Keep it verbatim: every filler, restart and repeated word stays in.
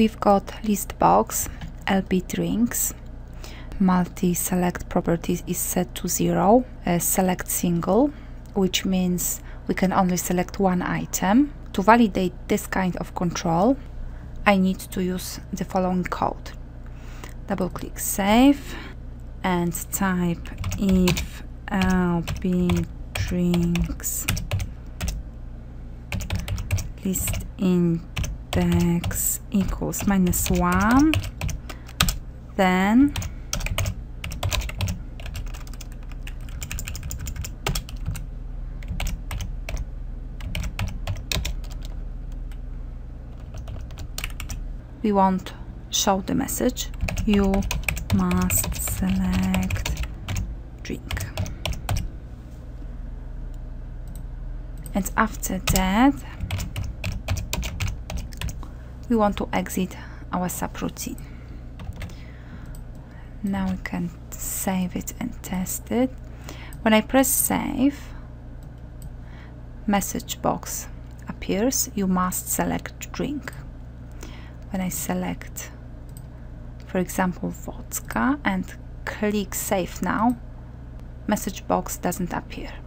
we've got list box, L B drinks, multi select properties is set to zero, uh, select single, which means we can only select one item. To validate this kind of control, I need to use the following code. Double click save and type if L B drinks list index equals minus one, then we won't show the message, you must select drink. And after that, we want to exit our subroutine. Now we can save it and test it. When I press save, message box appears, you must select drink. When I select, for example, vodka and click save now, message box doesn't appear.